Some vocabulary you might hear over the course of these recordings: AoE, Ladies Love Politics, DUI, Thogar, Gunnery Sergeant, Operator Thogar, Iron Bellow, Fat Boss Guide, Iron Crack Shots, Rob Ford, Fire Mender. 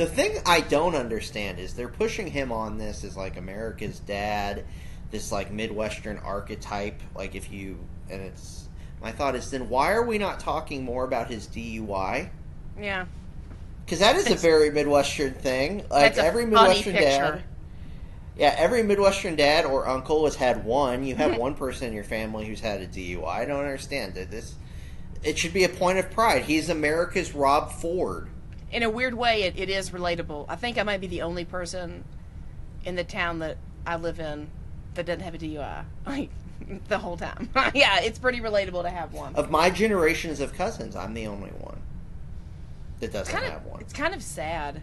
The thing I don't understand is they're pushing him on this as, like, America's dad, this, like, Midwestern archetype. Like, if you... And it's... My thought is, then why are we not talking more about his DUI? Yeah. Because that is a very Midwestern thing. Like, every Midwestern dad... Yeah, every Midwestern dad or uncle has had one. You have one person in your family who's had a DUI. I don't understand. It should be a point of pride. He's America's Rob Ford. In a weird way, it is relatable. I think I might be the only person in the town that I live in that doesn't have a DUI. Like, the whole time. Yeah, it's pretty relatable to have one. Of my generations of cousins, I'm the only one that doesn't have one. It's kind of sad.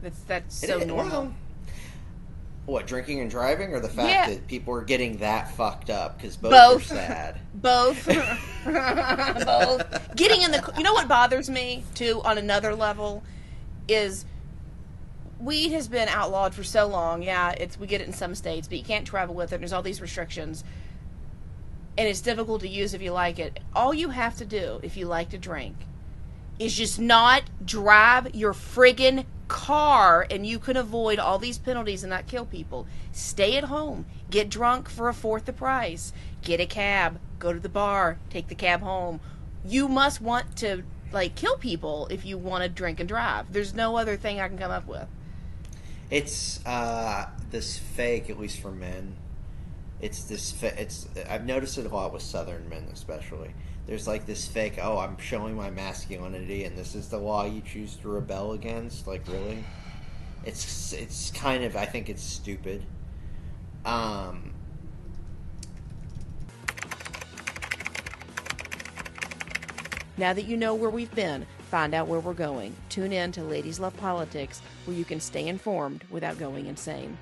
That's so normal. Well, what, drinking and driving, or the fact that people are getting that fucked up? Because both are sad. Both. Both. Getting in the... You know what bothers me, too, on another level, is weed has been outlawed for so long. Yeah, we get it in some states, but you can't travel with it. There's all these restrictions. And it's difficult to use if you like it. All you have to do, if you like to drink, is just not drive your friggin' car, and you can avoid all these penalties and not kill people. Stay at home, get drunk for a fourth the price, get a cab, go to the bar, take the cab home. You must want to, like, kill people if you want to drink and drive. There's no other thing I can come up with. It's this fake, at least for men, I've noticed it a lot with Southern men especially. There's like this fake, oh, I'm showing my masculinity, and this is the law you choose to rebel against. Like, really? It's kind of, I think it's stupid. Now that you know where we've been, find out where we're going. Tune in to Ladies Love Politics, where you can stay informed without going insane.